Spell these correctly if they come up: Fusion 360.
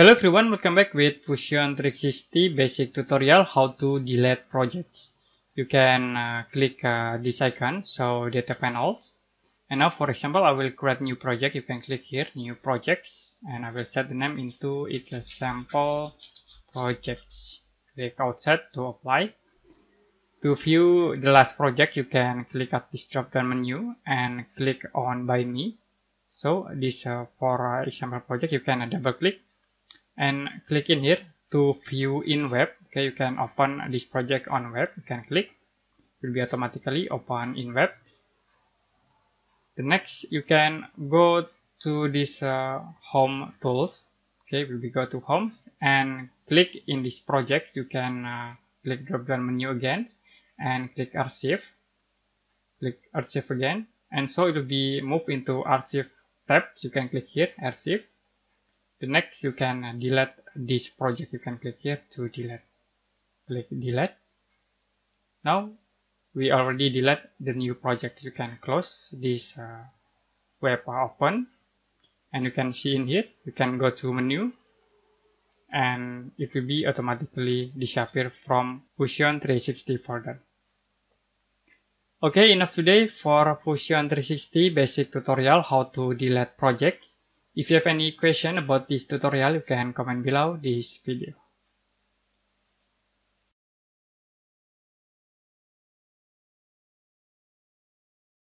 Hello everyone, welcome back with Fusion 360 basic tutorial how to delete projects. You can click this icon, so data panels. And now for example, I will create new project. You can click here, new projects, and I will set the name into it as sample projects. Click outside to apply. To view the last project, you can click at this drop down menu and click on by me. So this for example project, you can double click and click in here to view in web. Okay, you can open this project on web. You can click, it will be automatically open in web. The next, you can go to this home tools. Okay, we will be go to homes and click in this project. You can click drop down menu again and click archive. Click archive again, and so it will be moved into archive tab. You can click here, archive. The next, you can delete this project. You can click here to delete. Click delete. Now we already delete the new project. You can close this web open, and you can see in here, you can go to menu, and it will be automatically disappear from Fusion 360 folder. Okay, enough today for Fusion 360 basic tutorial how to delete projects. If you have any question about this tutorial, you can comment below this video.